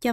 cho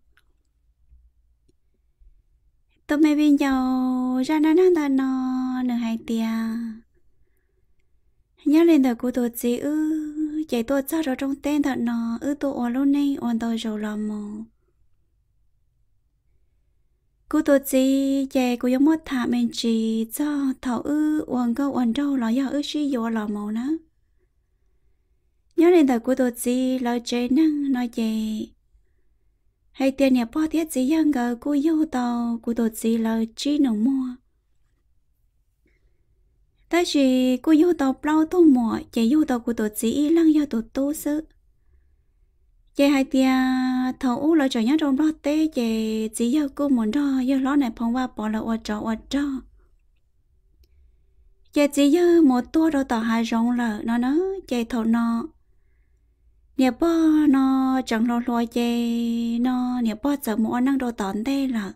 tôi mẹ viên giàu ra nó đang ta nó nửa hai tia nhớ lên tờ của tôi chị chạy tôi sao rồi trong tên thật nó tôi ổn luôn này ổn tôi rồi làm mồ cô tôi chị chạy cô giống một thả mình chỉ cho thảo ổn câu ổn đâu là do chỉ do làm mồ nữa nhớ lên thời của tôi chị lo chơi năng nói chạy hay tiền nhà bao thiết gì giang gờ cô yêu tàu của tôi chị lo chi nổ mua tại vì cô yêu tàu bao tô mỏ chạy yêu tàu của tôi chị lăng do tôi tô sự chạy hai tia thấu lo chơi nhá trong đó tê chạy chỉ do cô muốn đó do lo này phong qua bỏ là ở trọ chạy chỉ do một tua đâu tàu hai rồng là nó chạy thấu nó nhà bò nó chẳng lo lo chạy nó nhà bò sợ mua năng đồ tòn tê là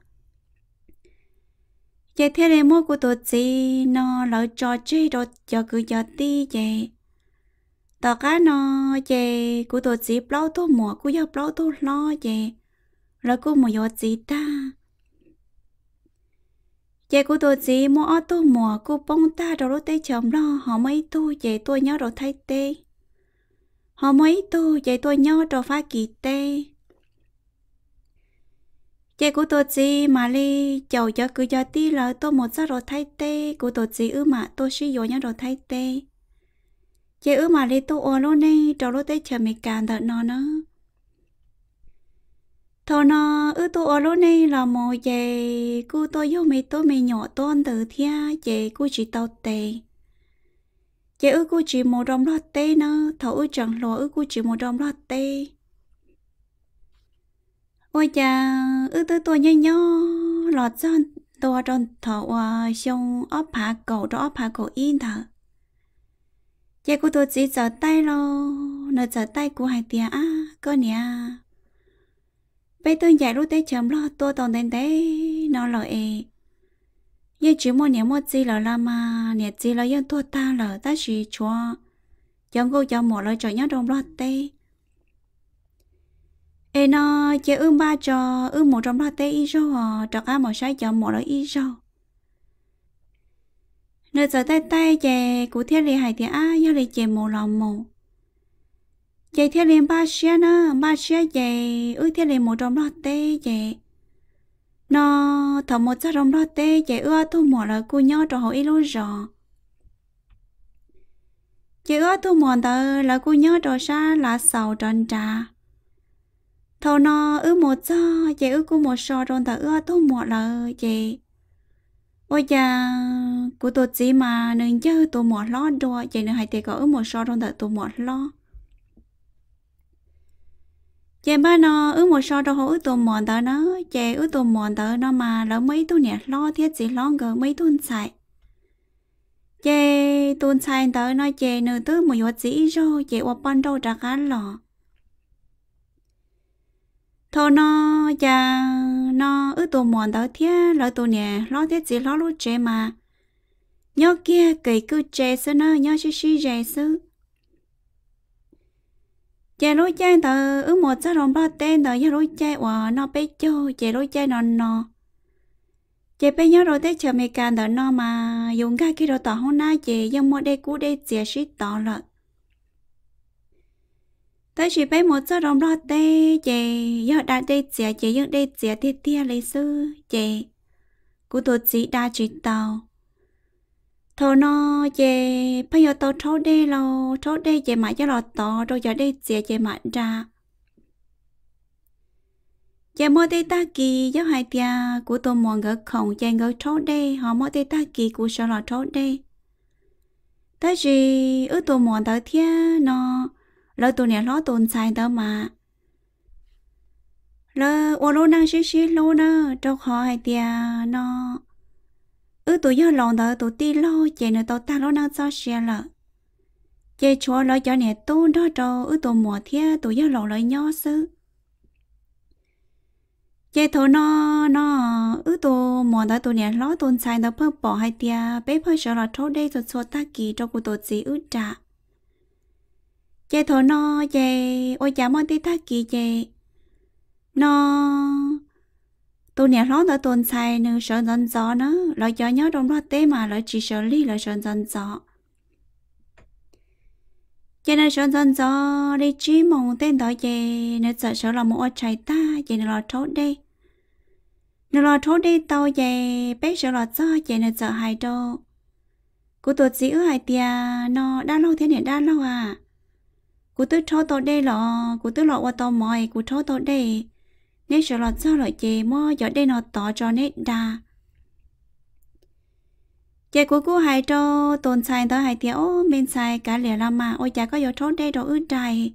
chạy thế này mua của tôi chị nó lo trò chơi đồ cho cứ cho ti chạy tao cá nó chè của tôi chỉ bao tô mỏ của do bao tô lo chè là cô mỏ do gì ta chè của tôi chỉ mỏ tô mỏ cô bông ta rồi tay chồng lo họ mấy tô chè tôi nhớ rồi thay tê họ mấy tô chè tôi nhớ rồi phá kỳ tê chè của tôi chỉ mà đi chầu cho cứ cho tí là tôi một giờ rồi thay tê của tôi chỉ mà tôi suy vô nhớ rồi thay tê chị mà lấy tô ô lô này trò lô tê chờ mẹ càn thật nó nữa thôi nó tô ô lô này là một chị cô tôi yêu mẹ tôi mẹ nhỏ tôn từ thia chị cô chỉ tao tê chị cô chỉ một đồng lót tê nữa thầu chẳng lo cô chỉ một đồng lót tê ôi cha tôi nhớ lọt son tôi tròn thầu xong ốp hạ cổ in thật chạy của tôi chỉ trở tay lo nó trở tay của hai tia á con nè bây tôi chạy lúc tới chấm lo tôi toàn đến thế nó lợi như chỉ một nè một gì là mà nè gì là dân tôi ta là ta chỉ cho chồng cô cho một lời cho nhớ đồng lo tê nó chạy ba cho một trong lo tê y rồi trọc á một sai cho một lời y rồi nơi giờ tay chè của thiết liên hải thì á do lại chè mồ lòng mồ chè thiết liên ba xe chè thiết liên một trong đó tê chè nó thở một sát trong đó tê chè thu mỏ là cô nhớ trò hỏi lối rò chè thu mỏ tờ là cô nhớ trò xa là sầu tròn trà thầu nó một do chè cô một sò tròn tờ thu mỏ là chè ôi cha của tôi chỉ mà nên chơi tôi một lo rồi chạy nữa hay thì có một so trong đợt tôi một lo chạy ba nó một so đâu hổ tôi mòn tới nó chạy tôi mòn tới nó mà lỡ mấy tôi nè lo thiết chỉ lo gần mấy tuần xài chạy tuần xài tới nó chạy nửa tới một giọt chỉ rồi chạy qua ban đầu ra cá lò thôi nó cha nó tôi mòn tới thế lỡ tôi nè lo thiết chỉ lo lúc chạy mà nhớ kia kỳ cứ chè xưa nó nhớ xí chè xứ chè lối chai tờ một sao đồng ba tên tờ nhớ lối chai và nó bé cho chè lối chai nó chè bé nhớ rồi tới chờ mẹ càn tờ nó mà dùng cái kia rồi tỏ hôm nay chè dân mua đây cú đây chè xí tỏ lợn tới chỉ bé một sao đồng ba tên chè giờ đã đây chè dân đây chè thiệt thia lấy xứ chè của tôi chỉ đa chỉ tàu thôi nó chè bây giờ tao thâu đê chè mãi cho lọt tò rồi giờ đây chè mãi ra chè mua tê ta kỳ giáo hai tia của tôi mòn gỡ khổng chè gỡ thâu đê họ mua tê ta kỳ của sao lọt thâu đê tới gì tôi mòn tới thia nó lỡ tôi nè ló tồn xài tao mà lơ ô lô năng xí xí lô nơ đâu khỏi tia nó tụi giờ lòng đó tụi ti lô chạy nữa tụi ta lô năng cho xe lợ chạy chúa lỡ cho nè tu đó trâu tụi mùa thia tụi giờ lòng lỡ nhó sư chạy thô nó tụi mùa đó tụi nè ló tụi xài đó phơ bỏ hai tia bé phơ sợ là trâu đây rồi cho ta kỳ trâu của tụi gì trả chạy thô nó chạy ôi chả mong tí ta kỳ chạy nó tôi nè lót ở tuần sai nữa sợ dần gió nó lại cho nhớ trong đó té mà lại chỉ sợ ly lại sợ dần gió cho nên sợ dần gió đi chỉ mong tên đó về nên sợ là một trái ta về nên lo trốn đi tao về bé sợ là gió về nên sợ hai đâu của tôi chỉ ở hai tia nó đã lâu thế này đã lâu à của tôi trốn tôi đây lọ của tôi lọ qua tao mỏi của trốn tôi đây nên sợ lọt sao lại chê mò giờ đây nó tỏ cho nên đà chê của cô hai trâu tồn xài tới hai thiếu bên xài cả lẻ làm mà ôi chả có giờ trốn đây đâu ướt trai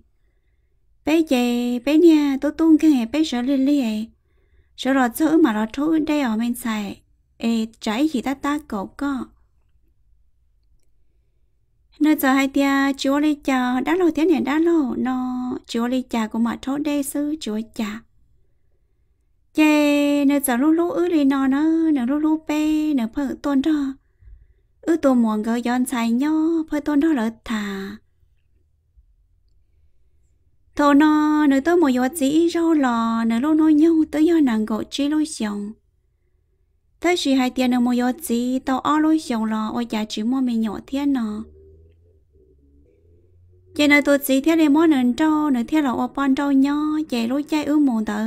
bé chê bé nha tôi tung cái này bé sợ lên lì sợ lọt sao mà lọt trốn ướt đây ở bên xài ê trái gì ta cậu có nơi giờ hai tia chúa lê chà đã lâu thế này đã lâu nó chúa lê chà của mà trốn đây sư chúa chà chê nợ giờ lú lú ứ lì nọ nó nợ lú lú pe nợ phở tôn đó ứ tổ muộn gỡ giòn xài nhau phở tôn đó lỡ thả thô nọ nợ tôi một giọt dĩ rau lò nợ lú nói nhau tới do nàng gỗ chi lôi xiong tới chỉ hai tiền nợ một giọt dĩ tàu o lôi xiong lò ôi chả chỉ mua mình nhỏ thiên nọ chê nợ tôi dĩ thế này mua nợ trâu nợ thế là o pan trâu nhau chê lối chai ứ muộn tờ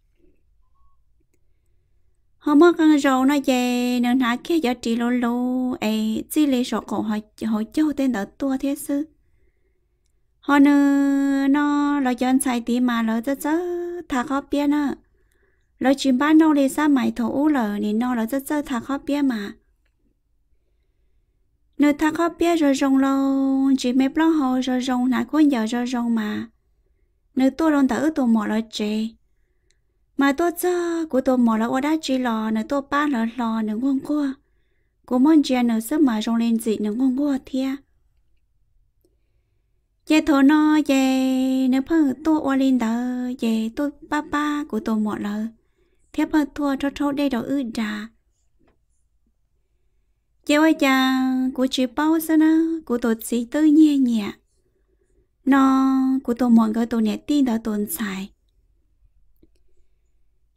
họ mất ăn rau nó về nên há kia giờ chỉ lô lô ấy chỉ lấy sọ cổ họ châu tên đỡ tua thế sư họ nó lo cho anh xài tí mà lo rất rất thà khó biết nữa lo chìm bán đâu để ra mày thổ u lờ nên nó lo rất rất thà khó biết mà nơi thà khó biết rồi rong lâu chỉ mấy lo hồ rồi rong nãy cuối giờ rồi rong mà nơi tua đón đỡ tụ mỏ lo chê mà tôi cho của tôi mỏ là ở đã chỉ lò nửa tôi ba lò lò nửa ngon qua của món chè nửa sớm mà rong lên dị nửa ngon qua thia chè thô no chè nửa phần tôi ở lên đó chè tôi ba ba của tôi mỏ là thép phần thua cho trâu đây đó ư trà chè ơi chà của chị bao giờ nữa của tôi chỉ tư nhẹ nhẹ nó của tôi mỏ cái tôi nhẹ tin đó tồn xài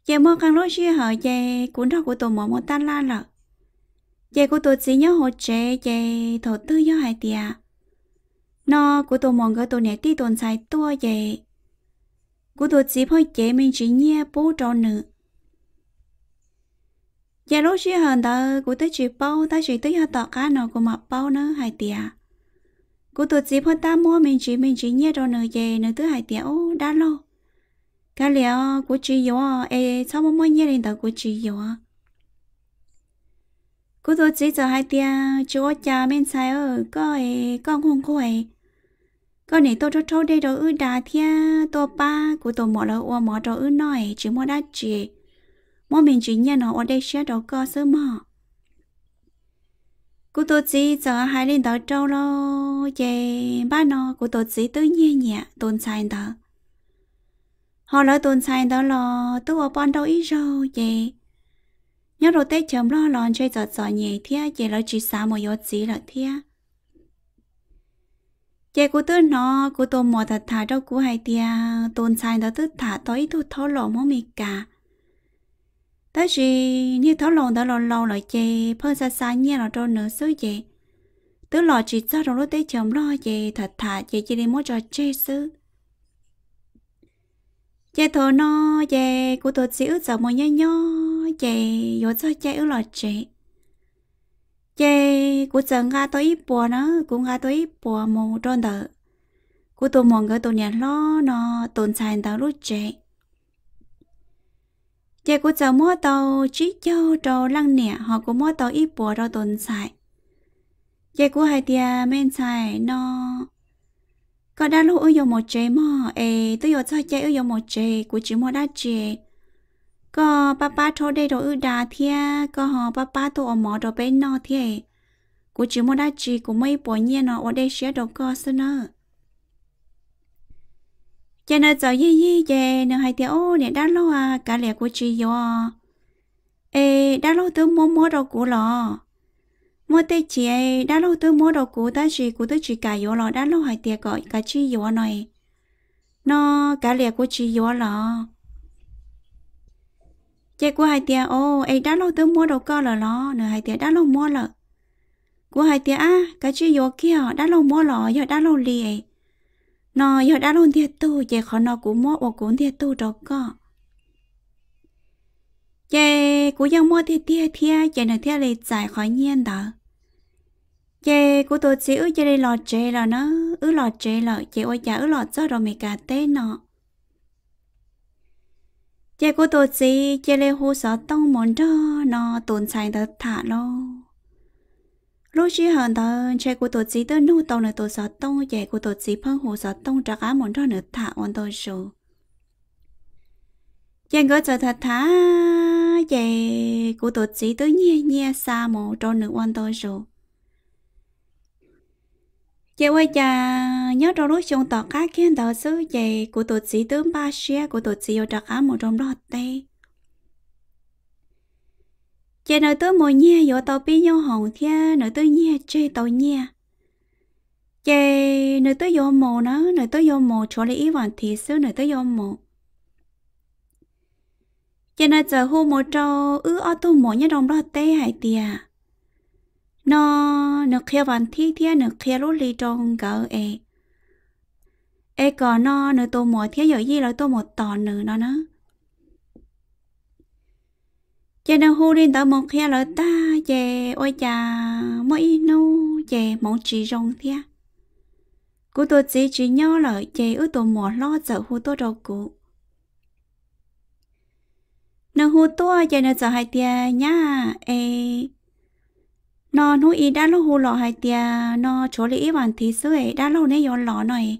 chè mò càng lối xưa hỏi chè cuốn đó của tôi mò một tan la lợ chè của tôi chỉ nhớ hồ chè chè thổ tư do hai tia nó của tôi mò cái tôi nè ti tồn xài tua chè của tôi chỉ phơi chè mình chỉ nhia bố trò nữ chè lối xưa hỏi đó của tôi chỉ bao ta chỉ tới họ tọt cá nào của mập bao nữa hai tia của tôi chỉ phơi ta mua mình chỉ nhia trò nữ chè nữ thứ hai tia ô đã lâu cái liệu của chị yếu ấy sao mà mới nhớ đến đó của chị yếu của tôi chỉ giờ hai tia chúa cha bên sai ở coi con không coi con này tôi cho đây đó ư đà thia tôi ba của tôi mỏ là ô mỏ đó ư nói chỉ mỏ đã chị mỏ mình chỉ nhớ nó ở đây sẽ đó co sớm mỏ của tôi chỉ giờ hai lên đó trâu lo về ba nó của tôi chỉ tự nhiên nhẹ tồn tại đó họ lỡ tuần sai đó là tôi ở ban đầu ít rồi vậy nhớ rồi tết chấm lo lòn chơi giọt giọt nhẹ thia vậy là chỉ sao một giọt gì là thia vậy của tôi nó của tôi mò thật thà đâu của hai tia tuần sai đó tôi thả tới tôi tháo lỏng món mì cả tới gì như tháo lỏng đó lâu lại vậy phơi xa xa nhẹ là trâu nửa xứ vậy tôi lò chỉ sao trong lúc tết chấm lo vậy thật thà vậy chỉ để mua trò chơi xứ chè thô nó chè của tôi chỉ ước giờ mồi nhớ chè vô cho chè ước lọt chè chế của dân ga tôi ít bùa nó cũng ga tôi ít bùa mồ tròn đỡ của tôi mòn cái tôi nhà lo nó tồn tại tao lúc trẻ chế của dân mua tàu chỉ cho trâu lăng nè họ cũng mua tàu ít bùa trâu tồn tại chế của hai tia men xài nó có đa lúc ở dòng một chế mà tôi ở cho chế ở dòng một chế của chỉ mua đa chế có papa thôi đây rồi ư đà thia có họ papa tôi ở mỏ rồi bên nọ thia của chỉ mua đa chế của mấy bỏ nhẹ nó ở đây sẽ đâu có sơn nữa cho nên giờ gì gì về nữa hai tia ô nè đa lúc à cả lẽ của chị do đa lúc tôi mua mua đồ của lọ mua tê chị ấy đã lâu tôi mua đồ cũ ta chị của tôi chỉ cả yếu lò đã lâu hai tiệc gọi cả chi yếu này nó cả lẻ của chị yếu lò chị của hai tiệc ô ấy đã lâu tôi mua đồ co lò lò nửa hai tiệc đã lâu mua lợ của hai tiệc á cả chi yếu kia đã lâu mua lò giờ đã lâu lì nó giờ đã lâu thiệt tu chị khó nó cũng mua ô cũng thiệt tu đồ co chị của dân mua thiệt thiệt thiệt chị nửa thiệt lì giải khỏi nhiên đó chị của tôi chỉ ước chị đi lọt chị là nó ước lọt chị là chị ôi chả ước lọt cho rồi mày cả tên nọ chị của tôi chỉ chị lê hô sợ tông món đó nó tồn tại thật thả lo lúc chị hận đó chị của tôi chỉ tới nô tông nửa tôi sợ tông chị của tôi chỉ phân hồ sợ tông trả cá món đó nửa thả on tôi rồi chị ngỡ chờ thật thả vậy của tôi chỉ tới nhẹ nhẹ xa mồ trâu nữ quan tôi rồi chị ơi cha nhớ trâu lúc trong tọt cá khen tờ xứ vậy của tôi chỉ tới ba xe của tôi chỉ ở trạc cá mồ trong đó tây chị nói tới mồi nhẹ vô tàu pin vô hồng thia nói tới nhẹ chơi tàu nhẹ chị nói tới vô mồ nó nói tới vô mồ cho lấy ý hoàn thị xứ nói tới vô mồ cho nên giờ hôm một trâu ứ ở tu mỗi nhà đồng đó tê hải tiề nó kia văn thi thia nó kia lối lì trong gỡ còn nó tu mỗi thia giờ gì là tu một tò nữa nó cho nên hôm đến tao một kia là ta về ôi cha mỗi nô về món chỉ rong thia của tôi chỉ nhớ là về ứ tu mỗi lo giờ hôm tôi đâu cụ nó hú to chạy nó sợ hai tia nhá nó nuôi y đã lâu hú lọ hai tia nó chỗ lý bản thí sưởi đã lâu nấy yon lọ này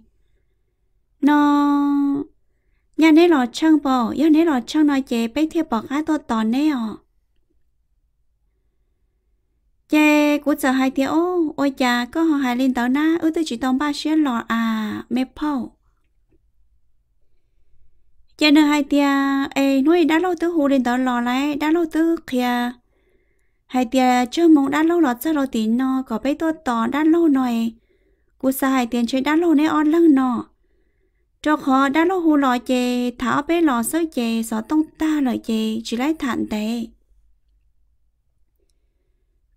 nó nhà nấy lọ trăng bò do nấy lọ trăng nói chạy bé thiệp bọc hát to tòn nấy ọ chạy cũng sợ hai tia ô ôi chà có họ hai lên tàu na ư tôi chỉ tông ba xuyên lọ à mẹ phao cho nên hai tia nuôi đã lâu tứ hù lên đó lò lại đã lâu tứ kia hai tia chưa mong đã lâu lọt ra lò tín nó có bé to tỏ đã lâu nồi cú sa hai tiền chơi đã lâu nấy on lăng nọ cho khó đã lâu hù lò chè tháo bé lò sớ chè xó tông ta lời chè chỉ lấy thản tệ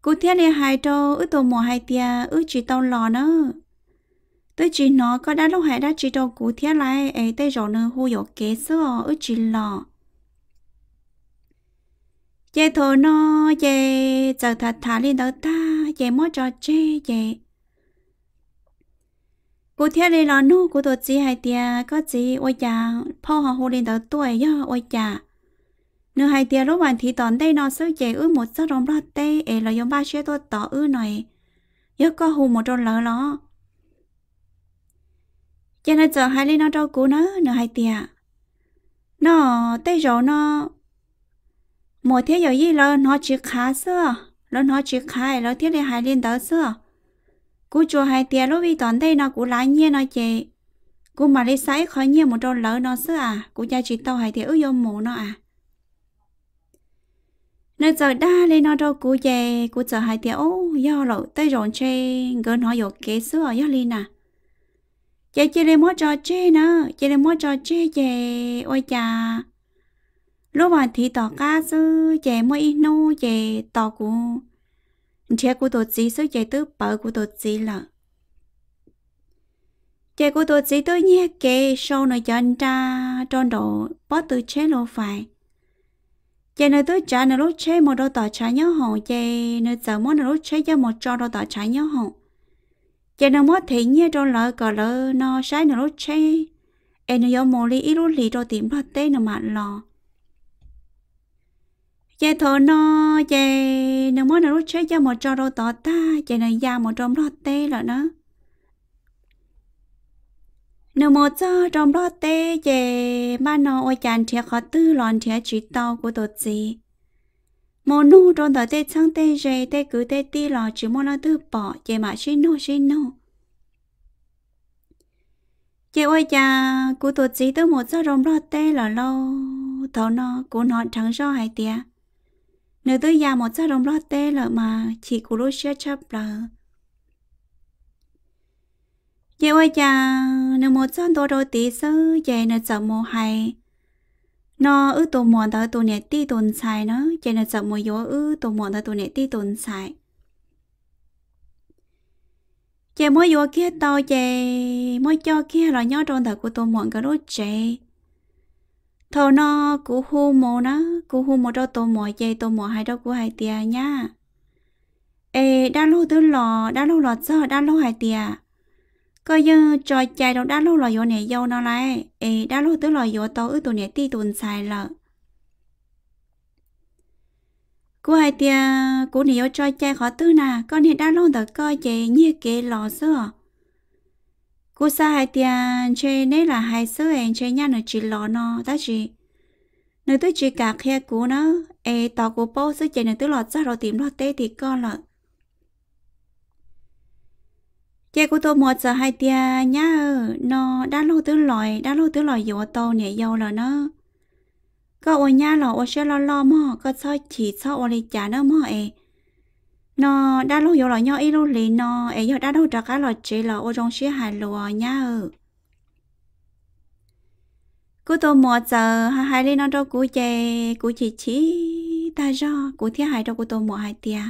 cú thiết liền hai trâu ứ tổ mùa hai tia ứ chỉ tao lò nữa tôi chỉ nó có đã lúc hãy đã chỉ đâu cú thiết lại ấy tay rổ nơ hô dọc kế sơ ư chỉ lò chê thổ nó chê giờ thật thả lên đó ta chê mó cho chê chê cú thiết lên lò nô của tôi chỉ hai tia có gì ôi chà phô họ hô lên đó tuổi do ôi chà nơ hai tia lúc bạn thì tòn đây nó sơ chê ư một sơ rộng đó tê ấy là giống ba chê tôi tỏ ư này giấc có hù một trong lỡ ló cho nên giờ hai lên nó đâu cú nó hai tia nó tay rổ nó một thế giờ gì là nó chỉ khá xưa là nó chỉ khai là thế này hai lên đó xưa cú chùa hai tia lúc đi toàn đây nó cú lái nhiên nó chè cú mà đi sấy khỏi nhiên một trâu lỡ nó xưa à cú cha chỉ tàu hai tia ước vô mù nó à nên giờ đa lên nó đâu cú chè cú giờ hai tia ô do lẩu tay rổ trên gần nó dọc kế xưa do lên à chị lên mua trò chơi nữa chị lên mua trò chơi chị ôi chà lúc mà thì tỏ cá sư chị mua ít nô chị tỏ của chị của tôi chị sư chị tứ bờ của tôi chị là chị của tôi chị tứ nhé kệ sau này cho anh ta tròn độ bó từ chế lộ phải giờ nơi tôi trả nơi lúc chế một đôi tỏ trái nhau hồng, giờ nơi giờ món nơi lúc chế cho một trò đôi tỏ trái nhau hồng, giờ nơi mốt thì nhia đôi lợ cờ lợ nó trái nơi lúc chế, em nơi giống một ly ít lúc lì đôi tiệm đôi tê nơi mặn lò, giờ thôi nó giờ nơi mốt nơi lúc chế cho một trò đôi tỏ ta, giờ nơi già một trò đôi tê là nó. Nếu một giờ trong đó tê về ba nó ôi chán thiệt khó tư lòn thiệt chỉ tàu của tổ gì một nụ trong đó tê sang tê về tê cứ tê ti lò chỉ một nó tư bỏ về mà xin nô chị ôi cha của tổ gì tới một giờ trong đó tê là lâu thầu nó của nó trắng do hai tía nếu tới già một giờ trong đó tê là mà chỉ của lối xe chấp là chị ơi cha nếu một dân tôi đôi tí sư về nó sợ mùa hay nó ư tù muộn tới tù nè ti tồn xài nó về nó sợ mùa yếu ư tù muộn tới tù nè ti tồn xài về mỗi yếu kia tao về mỗi cho kia là nhớ trong thời của tù muộn cả lúc trẻ thầu nó cú hù mùa nó cú hù mùa cho tù muộn về tù muộn hay đâu của hai tia nha ê đã lâu tới lò đã lâu lọt giờ đã lâu hai tia coi như trò chạy đâu đã lâu lòi vô nè dâu nó lại, ê đã lâu tới lòi vô tàu ư tụi nè ti tuần xài lợ. Cú hai tia cú nè vô trò chạy khó tư nà, con nè đã lâu tới coi chạy như kế lò xưa. Cú xa hai tia chơi nấy là hai xưa em chơi nha nửa chỉ lò nó, ta chỉ nửa tới chỉ cả khe cú nó, ê tàu cú bao xưa chạy nửa tới lọt ra rồi tìm lọt tê thì con lợ. Chị của tôi một giờ hai tia nhá nó đã lâu tới lòi dầu tàu nè dầu là nó có ôi nhá là ôi sẽ lo mò có soi chỉ soi ôi đi trả nó mò ấy nó đã lâu dầu là nhau ít lâu lì nó ấy giờ đã lâu trả cá là chỉ là ôi trong xí hài lùa nhá của tôi một giờ hai lên nó đâu của chị chỉ ta do của thiên hài đâu của tôi một hai tia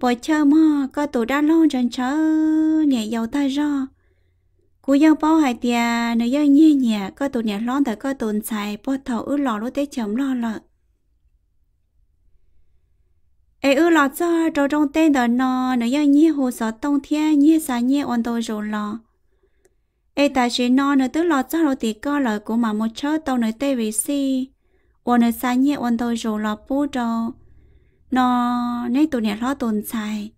bỏ chơi mà có tụ đã lâu chân chớ nhẹ dầu ta do cú dâu bao hai tia nếu dâu nhẹ nhẹ có tụ nhẹ lon tại có tồn xài bỏ thầu ướt lò lối té chấm lo lợ ấy ướt lọt do trâu trong tên đó nó nếu dâu nhẹ hồ sọ tông thiên nhẹ xài nhẹ ôn tôi rồi lò ấy tại chỉ nó nếu tức lọt do rồi thì có lợ của mà một chớ tông nơi tê vì si ôn nơi xài nhẹ ôn tôi rồi lò bù trâu nó nấy tụi nè lo tồn xài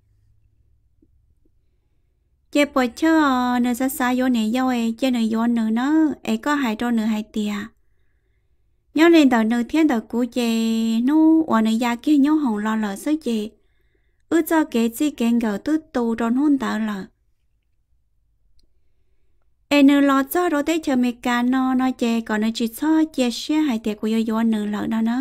chơi bò chơi nửa xa xa vô nè dâu ấy chơi nửa vô nửa nó ấy có hai trâu nửa hai tia nhớ lên tờ nửa thiên tờ cú chơi nu ở nửa già kia nhớ hồng lo lợ sớ chơi ước cho kế chi kế ngờ tứ tù tròn hôn tờ lợ ấy nửa lo cho rồi tới chơi mẹ cá nó chơi còn nửa chỉ cho chơi xia hai tia của vô nửa lợ đó nó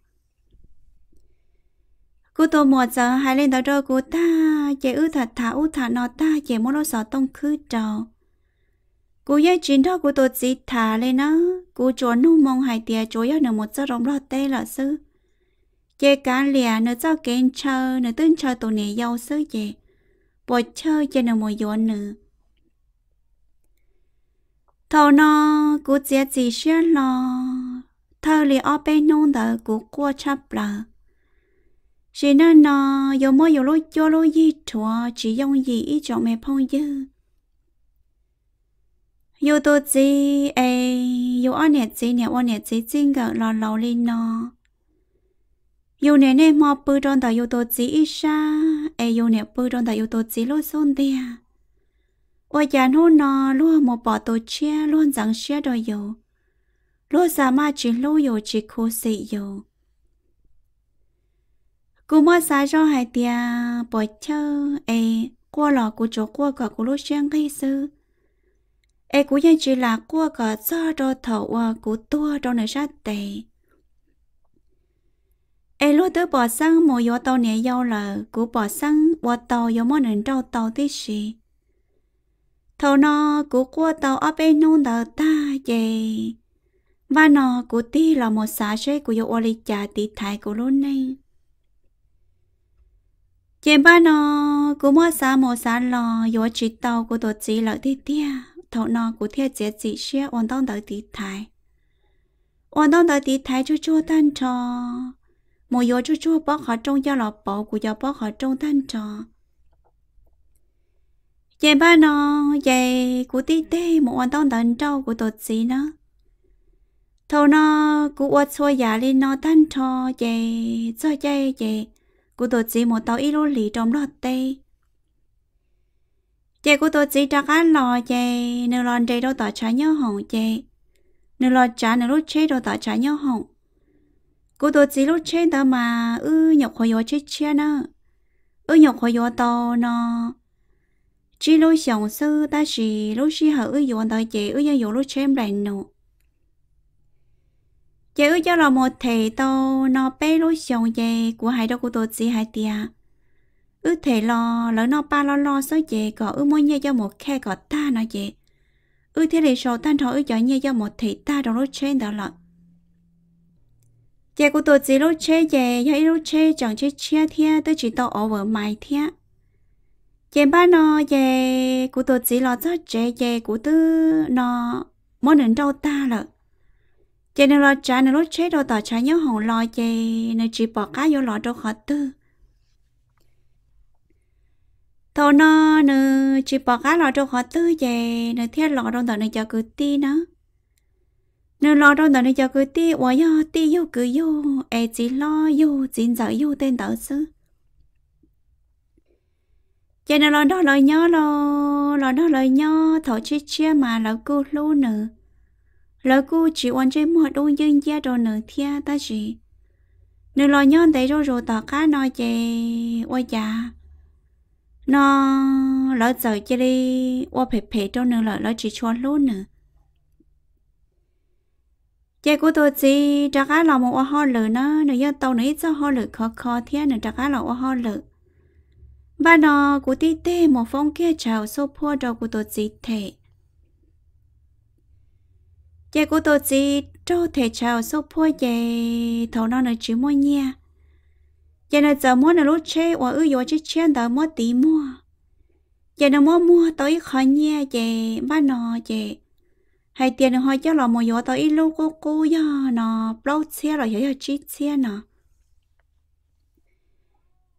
cú tô mò giờ hai lên tao đâu cú ta chị ư thật thà ư thà nó ta chị muốn nó sợ tông khứ trầu cú dây chín đó của tôi chỉ thà lên nó cú chó nu mong hai tia chó dây nửa một giờ rồng lót tê là sư chị cá lìa nửa giờ kén chờ nửa tưng chờ tụi nè dâu sư chị bồi chơi chị nửa một giờ nữa thầu nó cú chia gì xia lo thầu lìa ở bên nông đó cú qua chập là chỉ nên nó dù mỗi dù lối cho lối gì chùa chỉ dùng gì ít chọn mẹ phong dư dù tôi gì dù anh nè gì nè anh nè gì chính cả lò lò lên nó dù nè nè mò bự tròn tại dù tôi gì ít xa dù nè bự tròn tại dù tôi gì lối xôn tia ôi cha nó luôn một bỏ tôi chia luôn rằng chia đôi dù luôn xa mà chỉ lối dù chỉ khô xị dù cú mua xài cho hai tia bỏ chơi qua lò cú chỗ qua cả cú lối xuyên cây sư cú dân chỉ là qua cả do thầu cú tua trong nơi sát tề ai lúa tới bỏ sang mồi yo tàu nè yo là cú bỏ sang bỏ tàu yo mò nền trâu tàu thế gì thầu nó cú qua tàu ở bên nông đờ ta gì và nó cú ti là một xã sẽ cú yo oli chả ti thái cú luôn này chị ba nó cú một xã lò yo chỉ tàu cú tổ chỉ lợi thế tia thầu nó cú theo chế chỉ xe ổn tông đờ ti thái ổn tông đờ ti thái cho chua tan cho mùa gió chua chua bó khó trông cho lọ bó của gió bó khó trông thanh trò dạy ba nó dạy của tí tê một ổn tông tận trâu của tột xí nó thâu nó của ổn xua giả lên nó thanh trò dạy cho dạy dạy của tột xí một tàu ít lô lì trong lọt tê dạy của tột xí trạc án lò dạy nửa lòn rê đâu tỏ trái nhau hỏng dạy nửa lọt trái nửa lút chế đâu tỏ trái nhau hỏng cô tôi chỉ lúc trên đó mà nhọc khó gió chết chết nữa nhọc khó gió to nó chỉ lúc sống sư ta chỉ lúc chỉ hở gió tới chế gió lúc trên lại nổ chế cho là một thể to nó bé lúc sống chế của hai đó cô tôi chỉ hai tia thể lo lỡ nó ba lo số chế có mỗi nhẹ cho một khe có ta nó chế thế để sầu tan thọ cho nhẹ cho một thể ta trong lúc trên đó là chị của tôi chỉ lúc chơi về, thấy lúc chơi chẳng chơi chia thia, tôi chỉ tao ở vợ mày thia. Chị ba nó về, của tôi chỉ lo cho chơi về của tôi nó muốn đến đâu ta lợ. Chị nó lo trả nó lúc chơi đâu tao trả nhớ hồng lo chị nó chỉ bỏ cá vô lo đâu khó tư. Thôi nó chỉ bỏ cá lo đâu khó tư về, nó thiết lo đâu tao nó cho cứ ti nó. Nếu lo đâu đó nó cho cứ ti quá yo ti yo cứ yo ai chỉ lo yo chính giờ yo tên tao xứ cho nên lo đó lời nhớ lo đó lời nhớ thọ chia chia mà lỡ cô lú nữa lỡ cô chỉ quan trên một đôi dương gia đồ nữa thia ta gì nếu lo nhớ thấy rồi rồi tao cá nói chè quá già nó lỡ giờ chơi đi qua phê phê cho nữa lỡ chỉ cho lú nữa chị của tôi chỉ trả cá là một hoa lửa nó giờ tàu này cho hoa lửa khó khó thế nữa trả cá là hoa lửa và nó của tí tê một phong kia chào số phua đầu của tôi chỉ thể chị của tôi chỉ trâu thể chào số phua về thầu nó là chỉ mua nha chị là giờ mua là lúc chơi và vô chơi chơi tao mua tí mua chị là mua tới khó nha chị và nó chị hai tiền họ cho là một gió tao ít lâu cô do nó lâu xe rồi giờ chít xe nọ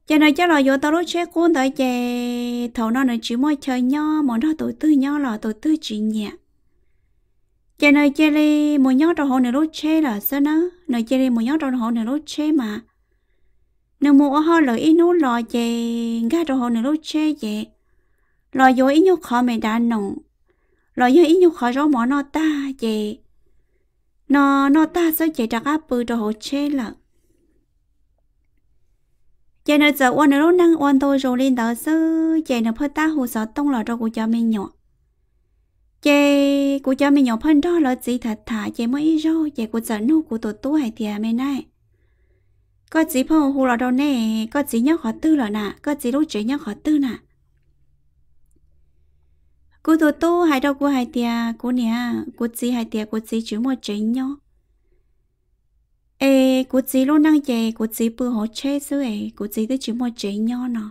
cho nên cho là gió tao lúc xe cuốn tới chè thầu nó là chỉ môi chơi nho món nó tuổi tư nho là tuổi tư chỉ nhẹ cho nên chơi đi một nhóc trong hồ này lúc xe là sao nó nơi chơi đi một nhóc trong hồ này lúc xe mà nếu mua hoa lợi ít nút lò chè ga trong hồ này lúc xe vậy lò gió ít nhóc khó mày đã nồng lời như ý nhục khỏi rõ mỏ nó ta về nó ta sẽ chạy ra áp bự đồ hồ chê lợ chạy nó giờ quan nó năng quan tôi rồi lên đó sư chạy nó phơi ta hồ sợ tông lọ cho của cha mình nhỏ chạy của cha mình nhỏ phân đó là gì thật thà chạy mới râu chạy của giờ nu của tổ tú hay thìa mình này có gì phơi hồ lọ đâu nè có gì nhóc khó tư lợ nè có gì lúc chế nhóc khó tư nè cô tổ tô hai đâu cô hai tia cô nè cô chị hai tia cô chị chữ một chữ nhau ê cô chị luôn năng chè cô chị bự hổ chê xứ ê cô chị tới chữ một chữ nhau nọ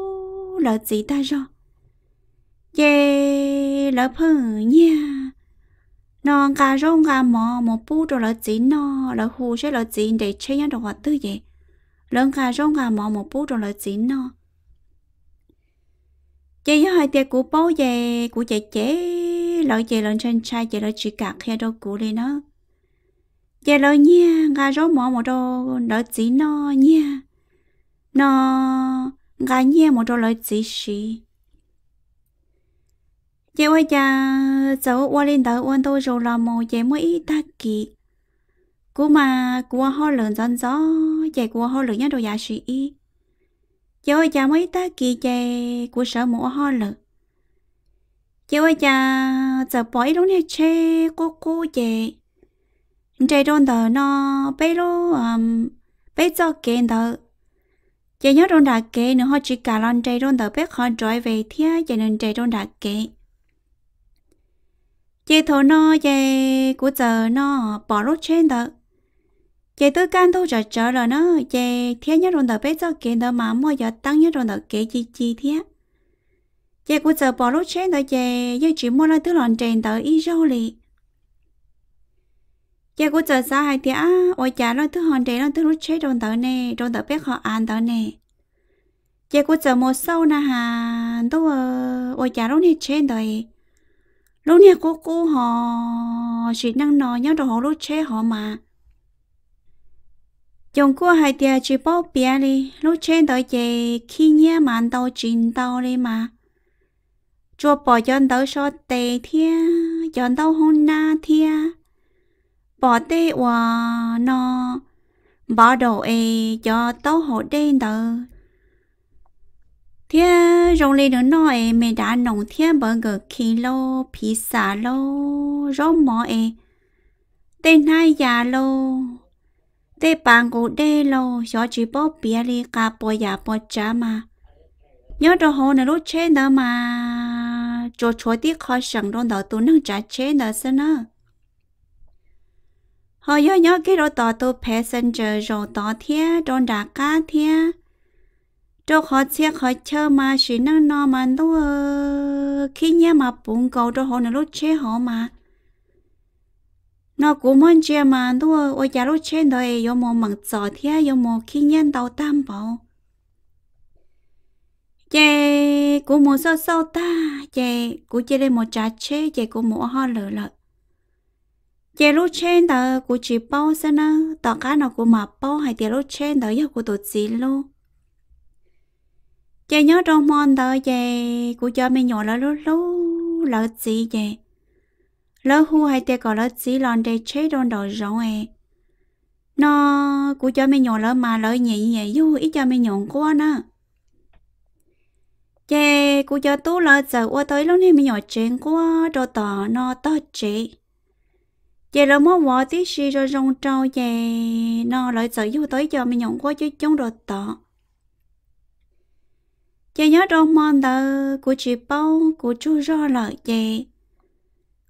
lỡ gì ta rồi chè lỡ phừng nha non cà rong cà mò một pu rồi lỡ gì no lỡ hù sẽ lỡ gì để chơi nhau đồ hoạt tư vậy lỡ cà rong cà mò một pu rồi lỡ gì no chị với hai tia của bố về của chị chế lợi chị lên trên trai chị lợi chị cạc khe đâu của đi nó giờ lo nha gà rau mỏ một đồ lợi chỉ nó nha nó gà nha một đồ lợi chỉ xí giờ bây giờ cháu qua lên tới quan tôi rồi là một giờ mới ít ta kỹ cú mà cua hoa lợn giòn gió giờ cua hoa lợn nhá đồ giả sĩ giờ bây giờ mới ta kỹ giờ cua sợ mổ hoa lợn giờ bây giờ bỏ ít luôn hết che cô giờ trái đồn đó nó bé lô bé cho kén đó, giờ nhớ đồn đã kén nữa họ chỉ cả lần trái đồn đó bé khó trói về thế, giờ nên trái đồn đã kén, giờ thôi nó giờ của giờ nó bỏ lốt trên đó, giờ tôi can thôi chờ chờ rồi nó giờ thế nhớ đồn đó bé cho kén đó mà mua giờ tăng nhớ đồn đó kén chi thế, giờ của giờ bỏ lốt trên đó giờ giờ chỉ mua là thứ lần trên đó ít rau lì. Giờ cô chờ xa hai tiếng, ôi chả nó thứ hòn trẻ nó thứ lúc chết đồn tớ biết họ ăn tớ nè. Giờ cô chờ một sâu nà hàn, tôi ôi chả lúc này chết rồi. Lúc này cô họ chỉ năng nói nhớ đồ họ lúc chết họ mà. Chồng cô hai tiếng chỉ bó bia đi, lúc chết tớ chè khi nhé màn tàu trình tàu đi mà. Chùa bỏ chọn tớ so tề thia, chọn tàu hôn na thia. Bỏ tê hoa nó bỏ đồ ấy cho tao hộ đen tờ thế rong lên nữa nó ấy mẹ đã nồng thế bờ gờ khí lô phí xả lô rốt mỏ ấy tên hai già lô tê bàn cổ đê lô cho chỉ bó bia đi cả bò già bò chả mà nhớ đồ hồ này lúc trên đó mà cho chúa tiếc khỏi sẵn đồn đó tôi nâng trả chế đó xin á họ nhớ nhớ cái đồ tỏ tôi passenger rồi tỏ thế đón đà cá thế cho họ xe họ chơi mà chỉ năng no mà tôi khi nhớ mà bụng cầu cho họ nó lúc chơi họ mà nó cũng muốn chơi mà tôi ôi cha lúc chơi rồi do một mảng giò thế do một khi nhớ tàu tam bảo chơi cũng muốn sao sao ta chơi cũng chơi lên một trà chơi chơi cũng muốn ho lợ giờ lúc trên đó của chị bao sao nữa, tao cá nào của mà bao hay giờ lúc trên đó giờ của tôi chị luôn. Giờ nhớ trong mòn đó giờ của cho mình nhỏ là lúc lúc là chị vậy, lỡ hu hay giờ còn là chị lon để chế đòn đòn rộng ấy. Nó của cho mình nhỏ là mà lỡ nhẹ nhẹ du ít cho mình nhỏ quá nữa. Giờ của cho tú là giờ qua tới lúc này mình nhỏ chuyện quá đồ tỏ nó to chị. Vậy là món vỏ tí xì rồi rong trâu vậy nó lại sợ vô tới cho mình nhận quá chứ chống đồ tọ. Vậy nhớ trong món đó của chị bao của chú ro lợi vậy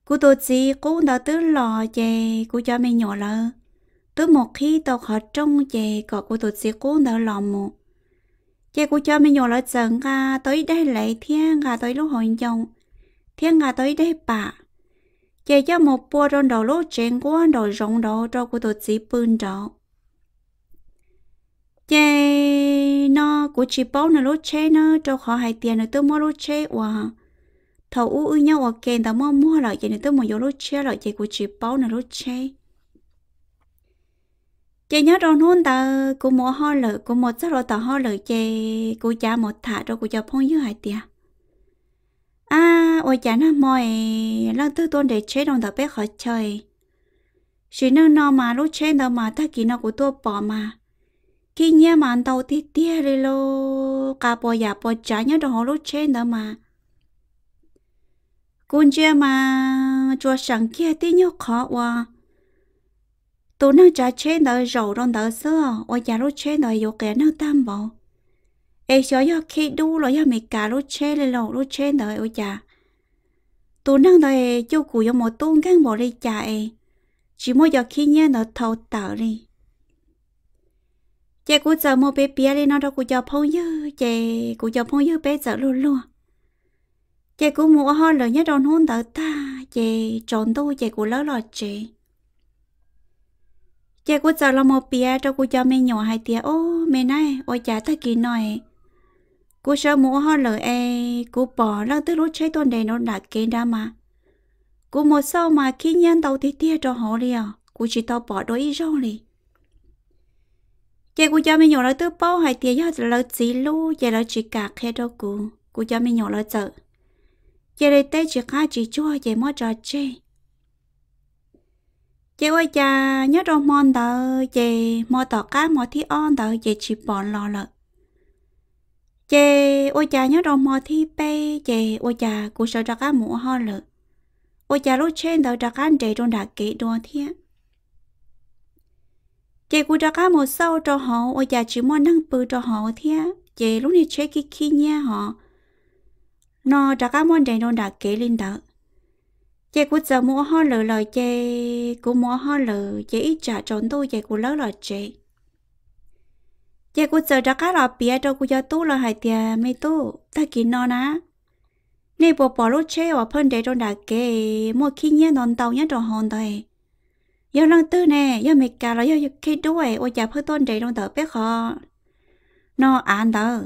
của tôi chị cũng đã tứ lò vậy của cho mình nhận lợi tới một khi tao họ trông vậy còn của tôi chị cũng đã lò một vậy của cho mình nhận lợi dần ra tới đây lại thiên ra tới lúc hồi chồng thiên ra tới đây bà chạy cho một bộ đồn đầu lỗ trên của anh đồ rộng đồ cho của tôi chỉ bươn đó chạy nó của chị bao nó lỗ trên nó cho họ hai tiền nó tôi mua lỗ trên và thầu u nhau ở kèn tao mua mua lại chạy tôi mua vô lỗ trên lại chạy của chị bao nó lỗ trên chạy nhớ đồn hôn tao của một hoa lợ của một rất là tao hoa lợ chạy của cha một thả cho của cha phong dưới hai tiền ôi chả nó mồi lần thứ tôi để chế đồng tờ bé khỏi chơi chỉ nên nó mà lúc chế đâu mà ta kỹ nó của tôi bỏ mà khi nhớ mà anh tàu thì tia đi lô cả bò già bò chả nhớ đồng hồ lúc chế đâu mà con chưa mà cho sẵn kia tí nhớ khó quá tôi nó trả chế đâu rầu đồng tờ xưa ôi chả lúc chế đâu vô kẻ nó tam bảo ai cho do khi đu rồi do mình cả lúc chế lên lầu lúc chế đâu ôi chả tôi năng đời châu cụ do một tôn cán bộ đi chạy chỉ mỗi giờ khi nhớ nó thâu tở đi chạy của giờ mua bé bé đi nó đâu của giờ phong dư chạy của giờ phong dư bé giờ luôn luôn chạy của mua hoa lửa nhớ đòn hôn tở ta chạy tròn tôi chạy của lỡ lọt chạy chạy của giờ là một bé đâu của giờ mẹ nhỏ hai tía ô mẹ này ôi chả ta kỳ nói cô sợ mua hoa lợ e, cô bỏ lăng tới lúc cháy tuần đề nó đã kê ra mà. Cô một sau mà khi nhân đầu thì tia cho họ liền, กูchỉ tao bỏ đôi rong lì chạy của cha mình nhỏ là tớ bao hai tiền ra là lợi gì lu chạy là chỉ cả khe đâu của cha mình nhỏ là sợ chạy đây tê chỉ khai chỉ cho chạy mót trò chơi chạy ôi cha nhớ đâu mòn tờ chạy mò tỏ cá mò thi on tờ chạy chỉ bỏ lò lợ chạy ôi cha nhớ đâu mò thi pe chạy ôi cha của sợ trò cá mũ ho lợ ôi cha lúc trên tờ trò cá để trong đạc kỹ đồ thiệt chị của trò cá một sâu cho họ, ôi già chỉ muốn nâng bự cho họ thế, chị lúc này chơi cái kia nha họ, nó trò cá muốn chạy nó đã kể lên đó, chị của giờ mua hoa lửa lời chị, cũng mua hoa lửa chị ít trả trốn tôi chị của lỡ lời chị của giờ trò cá lọ bia cho của giờ tu là hai tiền mấy tu, ta kiếm nó ná, nên bỏ bỏ lúc chơi và phân để nó đã kể, mua kia nha non tàu nhá cho hòn thôi. Yêu lăng tư nè, yêu mệt cả rồi yêu khi đuổi, ôi chả phơi tôn đầy đông tờ bé khó, nó ăn tờ.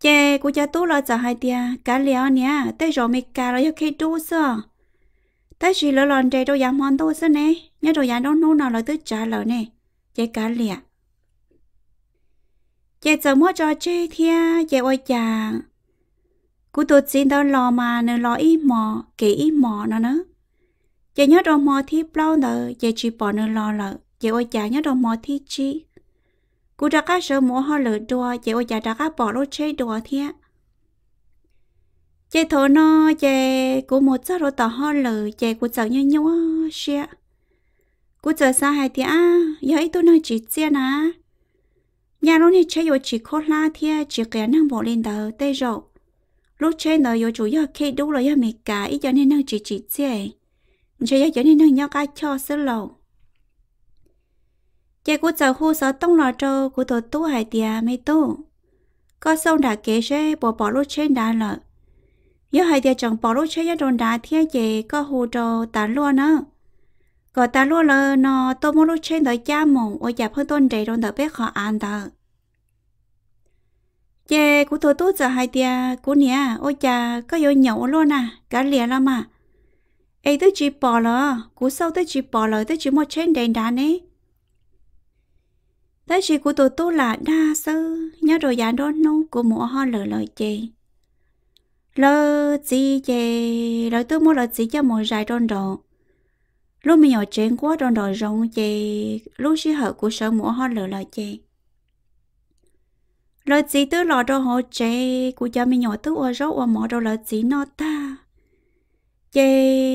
Chè của cha tú là giờ hai tia, cá liao nè, tới rồi mệt cả rồi yêu khi đuổi sao? Tới chỉ lỡ lòn đầy đôi giám hoàn tôi sao nè, nhớ đôi giám đông nô nào là tới trả lời nè, chè cá liao. Chè giờ mua cho chè thia, chè ôi chả, của tôi xin tao lò mà nè lò ít mò, kỹ ít mò nó nữa. Chị nhớ đồ mò thi bao nợ, chị chỉ bỏ nợ lo lợ, chị ôi chả nhớ đồ mò thi chi. Cú ra cá sợ mùa hoa lửa đùa, chị ôi chả ra cá bỏ lô chơi đùa thế. Chị thổ nó, chị cú một giấc rồi tỏ hoa lửa, chị cú sợ như nhau xe. Cú sợ xa hai thì á, giờ ít tôi nói chị chia ná. Nhà lúc này chơi rồi chị khốt la thế, chị kẻ năng bộ lên tờ, tê rộ. Lúc chơi nợ rồi chủ yếu khi đúng rồi mệt cả, ít cho nên năng chị chia. Chị cho nên nhau cá cho sơ lầu. Chị của giờ khu sở tông lò trâu của tổ tú hải tìa mê tu. Có sông đã kế xe bỏ bỏ lúc trên đá lợ. Nhớ hải tìa chẳng bỏ lúc trên đồn đá thế chị có hù trâu tán lua nữa. Có tán lua lờ nó tô mô lúc trên tới cha mộng ôi dạp hơn tôn trẻ đồn tờ bếp khó ăn tờ. Chị của tổ tú giờ hải tìa của nè ôi chà có vô nhậu luôn à, cá lìa lắm mà. Ê tới chị bỏ lỡ, cú sâu tới chị bỏ lỡ tới chị mua trên đèn đá nế. Tới chị của tụi tôi là đa sư, nhớ đồ giả đón nô của mùa hoa lỡ lời chị. Lỡ chị chị, lỡ tôi mua lỡ chị cho mùa dài đón đồ. Lúc mình ở trên quá đón đồ rộng chị, lúc chị hợp của sở mùa hoa lỡ lời chị. Lỡ chị tôi lỡ đồ hộ chị, của cho mình nhỏ tôi ua rốt ua mỏ đồ lỡ chị nó ta. Chị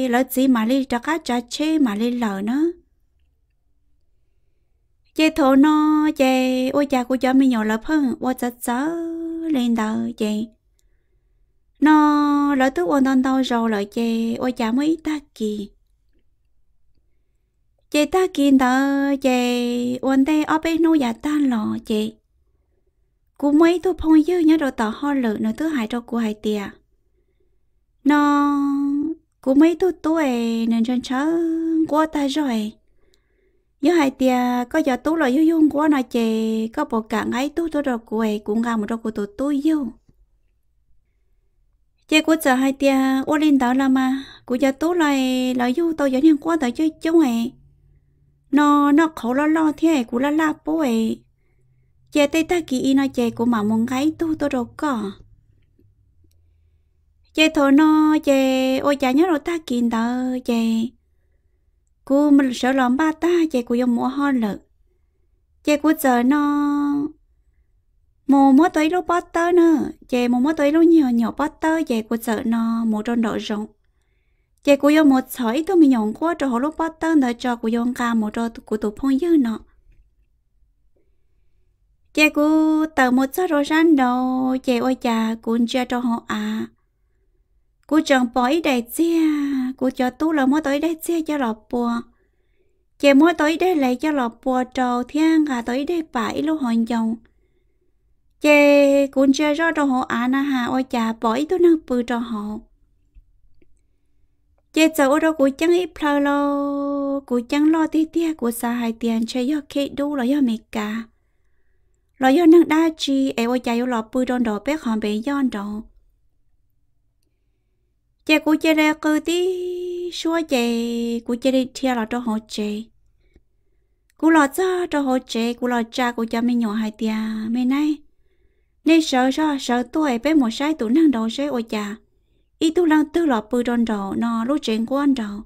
lỡ chị mà đi ra cá trà chê mà đi lỡ nữa. Chị thổ nó chị ôi cha của cho mình nhỏ lỡ hơn ôi cha cháu lên đầu chị. Nó lỡ tức ôn tông tao rồi lỡ chị ôi cha mới ta kì. Chị ta kì tờ chị ôn tê ốp ế nô dạ ta lọ chị. Cú mấy tôi phong dư nhớ đồ tỏ ho lỡ nữa thứ hại cho cô hại tìa. Nó cú mấy tuổi tuổi nên chân cháu quá ta rồi. Nhớ hai tia có giờ tú là yêu dung quá nói chè có bộ cả ngay tú tôi rồi của ấy cũng gặp một đôi của tôi yêu. Chè của giờ hai tia ô linh đó là mà của giờ tú là yêu tôi giống như quá tới chơi chung ấy. Nó khổ lo thế của la bố ấy. Chè tây ta kỳ nói chè của mà muốn gái tú tôi rồi có. Chị thổ nó chị ôi chả nhớ rồi ta kìm tờ chị. Cô mình sợ lòng ba ta chị của dòng mùa hoa lợ. Chị của giờ nó mùa mùa tới lúc bó tớ nữa. Chị mùa mùa tới lúc nhỏ bó tớ chị của giờ nó mùa tròn đỏ rộng. Chị của dòng một sỏi tôi mình nhọn quá cho họ lúc bó tớ nữa cho của dòng ca mùa trò của tụi phong dư nọ. Chị của tờ một sơ rồi rắn đầu chị ôi chả cũng chưa cho họ à. Cô chẳng bỏ ý đại chia, cô cho tú là mua tới đây chia cho lọ bùa. Chị mua tới đây lấy cho lọ bùa trầu thiên gà tới đây bãi lúc hòn dòng. Chị cũng chưa rõ đồ hộ á na hà ôi chà bỏ ý tôi năng bư trò hộ. Chị sợ ô đâu cô chẳng ít phá lô, cô chẳng lo tí tia cô xa hai tiền chơi do kê đu là do mệt cả. Là do năng đa chi, ôi chà yêu lọ bư tròn đồ bếp hòn bế giòn đồ. chè của chè đây cứ tí xua chè của chè đi thia là cho họ chè cú lò cha cho họ chè cú lò cha của cha mình nhỏ hai tia mấy nay nên sợ cho sợ tôi bé một sai tủ năng đầu sẽ ôi cha ít tu năng tư lọ bự đòn đầu nó lối chuyện của anh đầu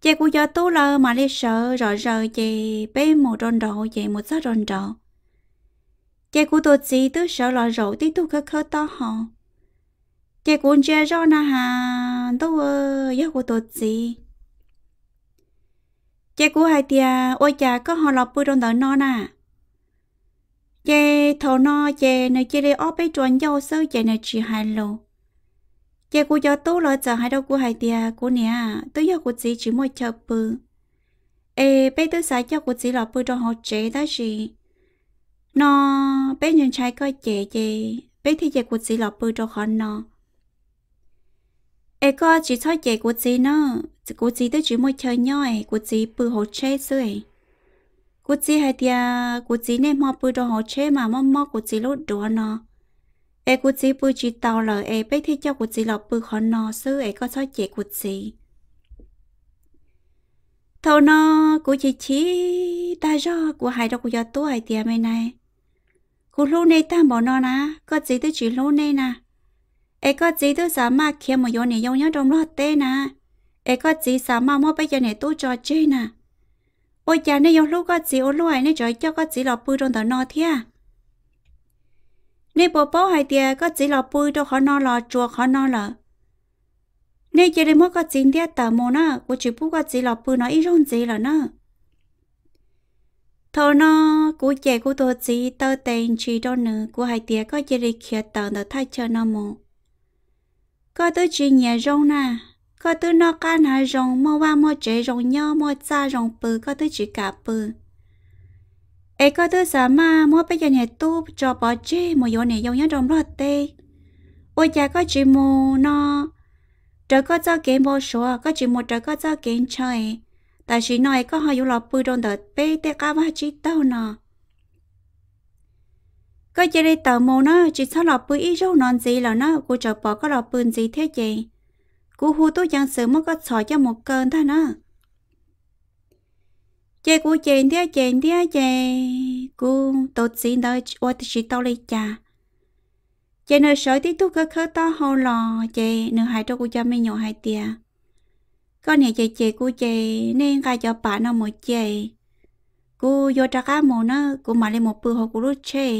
chè của cha tu lơ mà nên sợ rồi rồi chè bé một đòn đầu chè một sát đòn đầu chè của tôi chỉ tức sợ lọ rồi tí tu khơ khơ to họ chè của cha do na hà tu giấc của tôi chỉ chè của hai tia ôi cha có họ lọ bự đòn đầu non à chè thầu no chè nơi chè để óp bé tròn dâu sơ chè nơi chỉ hai lô chè của cho tú lo chờ hai đâu của hai tia của nè tôi giờ của chị chỉ một chợ bự ê bé tôi xài cho của chị là bự cho họ chè đó gì nó bé nhận trai coi chè chè bé thì chè của chị là bự cho họ nó ê coi chỉ thôi chè của chị nó của chị tôi chỉ một chợ nhoi của chị bự họ chè rồi cô chị hay tia cô chị nên mò bự đồ họ chế mà mò mò cô chị lốt đồ nó, e cô chị bự chỉ tàu lờ e bé thấy cho cô chị lọ bự khó nó xứ e có sao chế cô chị, thâu nó cô chị chỉ ta do cô hai đâu cô cho tôi hay tia bên này, cô lú này ta bỏ nó na, có chị tôi chỉ lú này na, e có chị tôi sao mà khi mà vô này vô nhớ trong lót tê na, e có chị sao mà mò bây giờ này tôi cho chơi na. Ôi cha này lúc có gì ôi lúc này trời cho có gì lọp bự trong tờ nọ thia này bố bố hai tia có gì lọp bự trong khó nọ lọ chùa khó nọ lợ này chơi đến mỗi có gì tia tờ mồ nọ của chị bố có gì lọp bự nó ít rong gì là nọ thầu nọ của trẻ của tôi gì tờ tiền chỉ cho nữ của hai tia có chơi đi kia tờ tờ thay chơi nọ mồ có tôi chỉ nhẹ rong nè có tư nó can hà rồng mò ba mò chế rồng nho mò cha rồng bự có tư chỉ cả bự ấy có tư giả ma mò bây giờ này tu cho bỏ chế mò vô này vô nhớ rồng lót tê ôi cha có chỉ mù nó trời có cho kiến bò số có chỉ một trời có cho kiến trời tại chỉ nói có hai vô lọ bự trong đợt bê tê cá ba chỉ tao nọ có chơi đây tàu mù nó chỉ sao lọ bự ít râu non gì là nó cô trời bỏ có lọ bự gì thế gì cú hú tôi chẳng sớm mới có sỏi cho một cơn thôi nữa chè cú chè chè cú tôi xin đợi ôi chỉ tao lấy trà chè nơi sỏi tí tôi khơi to hầu lò chè nửa hai trâu cú cho mấy nhỏ hai tia con này chè cú chè nên gà cho bà nó một chè cú vô trà cá mồ nó cú mà lên một bữa hồ cú rút chè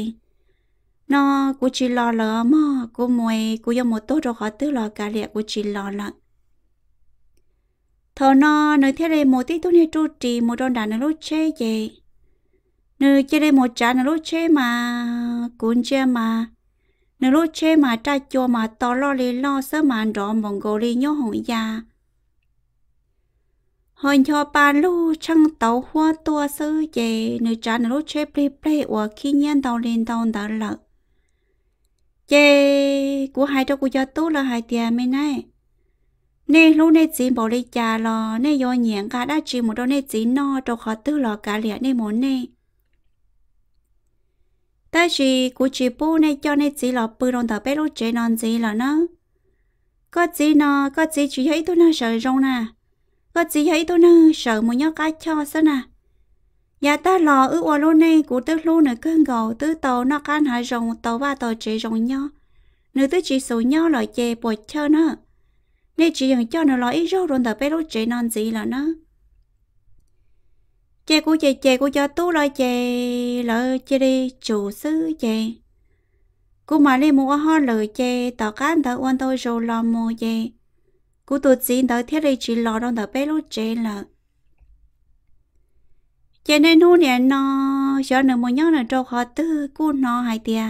nó cô chỉ lo lỡ mà cô mồi cô dùng một tốt rồi khỏi tứ lò cả lẹ cô chỉ lo lợ thầu nó nơi thế đây một tí tôi này tru trì một đòn đá nó lối chế về nơi chơi đây một trái nó lối chế mà cuốn chơi mà nơi lối chế mà trai chua mà to lo lì lo sớm mà rõ mong gò lì nhớ hồng già hồi cho bà lu trăng tàu hoa tua sư về nơi trái nó lối chế plei plei ở khi nhiên tàu lên tàu đã lợ chê của hai trâu của cho tú là hai tia mấy nay nên lúc này chỉ bỏ đi trà lò nên do nhện cả đã chỉ một đôi này chỉ no trâu khó tư lò cả lẻ nên muốn nè ta chỉ của chị bố này cho nên chỉ lò bự non thở bé lúc chế non gì là nó có gì nó có gì chỉ thấy tôi nó sợ rong nè có gì thấy tôi nó sợ một nhóc cá cho sao nè nhà ta lò ước qua luôn này của tớ luôn nữa cơn gầu tứ tàu nó can hại rồng tàu ba tàu chỉ rồng nho nữ tứ chỉ số nho loại chè bột chơi nữa nên chỉ dành cho nó lò ít rau rồi tờ bé lối chè non gì là nó chè của cho tú lợi chè đi chủ sư chè cô mà lên mua hoa lợi chè tàu cán tàu quan tôi rồi lò mua chè của tôi xin tờ thiết đây chỉ lò rồi tờ bé lối chè là cho nên hôm nay nó cho nên một nhóm là trâu khó tư của nó hai tia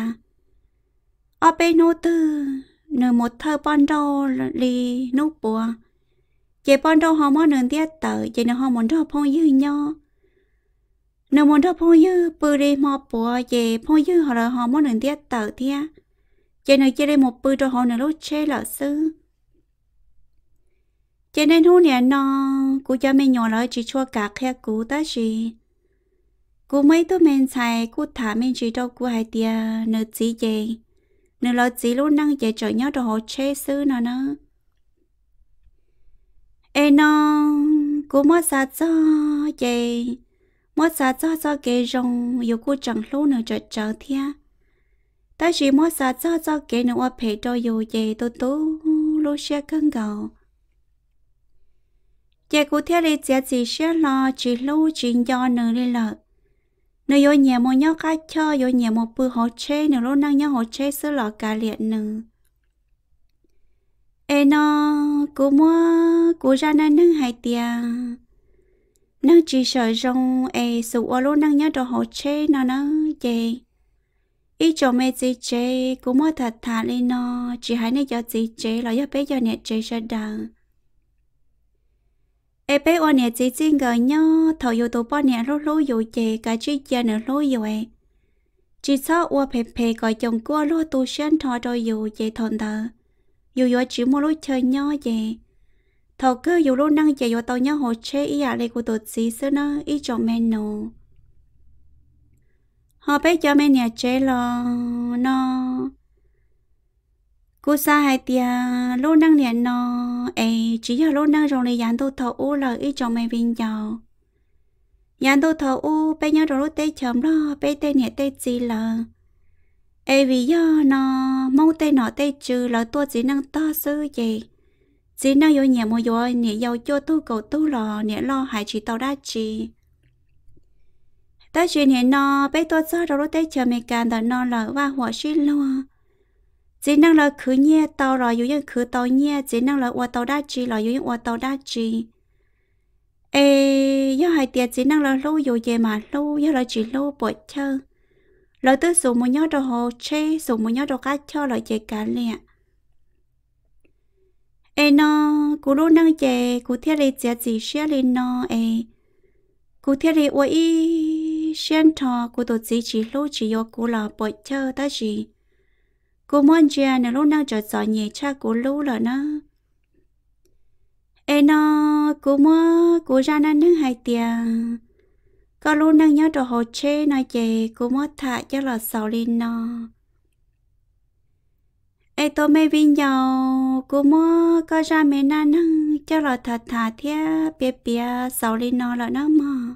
ở bên nô tư nửa một thơ ban đầu lì nô bùa chế ban đầu họ muốn nửa tia tờ chế nửa họ muốn cho phong dư nhau nửa muốn cho phong dư bự đi mò bùa chế phong dư họ là họ muốn nửa tia tờ thia chế nửa chế đi một bự cho họ nửa lúc chế là sư cho nên hôm nay nó cô cho mình nhỏ lại chỉ cho cả khe cú ta gì cô mấy tôi mình xài cô thả mình chỉ đâu cô hai tia nợ gì vậy nếu lo chỉ luôn năng dễ trở nhớ đồ hồ chê sư nào nữa. Ê nó, cô mất xa cho dễ, mất xa cho kê rồng, dù cô chẳng luôn nữa trở trở thia. Ta chỉ mất xa cho kê nữa ở phê đồ dù dễ tố tố lô xe cân cầu. Dễ cô theo lý dễ chỉ xe lo, chỉ lưu trình do nữa đi lợi. Nếu vô nhà một nhóc cá cho vô nhà một bữa hột chê nếu lúc năng nhóc hột chê sữa lọ cà liệt nữa. Ê nó, cô mua cô ra năng nâng hai tia, nâng chỉ sợi rong ê sụ ở lúc năng nhóc đồ hột chê nó nâng chê. Ý cho mẹ gì chê, cô mua thật thà lên nó, chỉ hãy nên cho gì chê là do bé cho nè chê ra đằng. Ê bé ôn nè chị xin gỡ nhó, thầu dù tù bó nè lúc lúc dù chè, cả chị chè nè lúc dù ế. Chị xó ua phê phê gọi chồng cua lúc tù xuyên thọ đôi dù chè thôn thờ. Dù dù chỉ mua lúc chơi nhó chè. Thầu cơ dù lúc năng chè dù tàu nhó hồ chê ý ạ lê của tụt xí xưa nó, ý chồng mẹ nụ. Họ bé cho mẹ nè chê lò, nó. Cô xa hai tia lô năng liền nó ấy chỉ giờ lô năng rồi này dán tô thầu u là ít cho mày vinh giàu dán tô thầu u bây giờ rồi tê chấm đó bây tê nhẹ tê gì là ấy vì giờ nó mong tê nọ tê trừ là tôi chỉ năng to sư gì chỉ năng vô nhẹ một rồi nhẹ giàu cho tu cầu tu lò nhẹ lo hại chỉ tao đã chỉ ta chuyện nhẹ nó bây tôi giờ rồi tê chấm mày càng tao nó là và hòa xin luôn chỉ năng là khứ nhẹ tàu rồi dù những khứ tàu nhẹ chỉ năng là ô tàu đa chi rồi dù những ô tàu đa chi ê do hai tiệt chỉ năng là lâu dù về mà lâu do là chỉ lâu bội chơi rồi tới số một nhớ đồ hồ chê số một nhớ đồ cá cho rồi chơi cá lẹ ê nó cú luôn năng chơi cú thiết đi chơi gì xe lên nó ê cú thiết đi ôi xuyên thò cú tổ chức chỉ lâu chỉ do cú là bội chơi ta gì cô muốn chơi nếu lúc nào trở giỏi nhẹ cha cô lú rồi nó. Ê nó, cô mua cô ra năng nước hai tiền. Có lúc năng nhớ đồ hồ chê nói chê cô mua thả cho lọt sầu lên nó. Ê tôi mê vinh dầu, cô mua có ra mê năng năng cho lọt thả thia bia bia sầu lên nó là nó mà.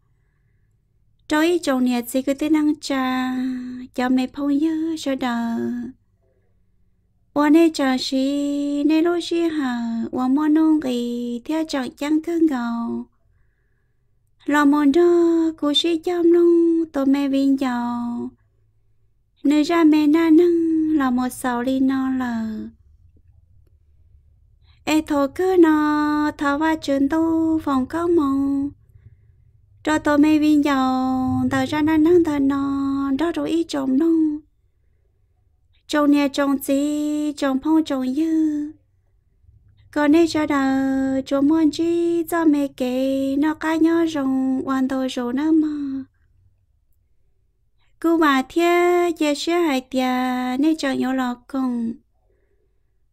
rồi chồng nhẹ gì cứ tên năng trà cho mẹ phong nhớ cho đời nay trà xí nay lối xí hở qua mua nông gì theo chọn chẳng cơn gầu lò mòn đó cô xí chăm nông tôi mẹ vinh giàu nơi ra mẹ na nâng lò một sầu đi no lờ ê thổ cứ no thảo va trường tu phòng có mong cho tôi mê vinh dầu, tờ ra năng năng tờ nò, đó rồi ý chồng nông. Chồng nè chồng gì, chồng phong chồng dư. Còn nè cho đời, chồng muốn chi, cho mê kê, nó cá nhỏ rồng, hoàn tờ rổ nó mơ. Cứ bà thiê, dê xưa hải tìa, nè chồng nhỏ lọ cùng.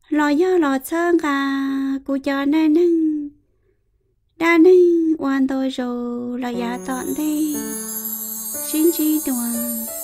Lọ nhỏ lọ sơn gà, cụ cho nè nâng. Đa nâng. Quan tôi rồi là giả tọn thế, xin chi đoàn.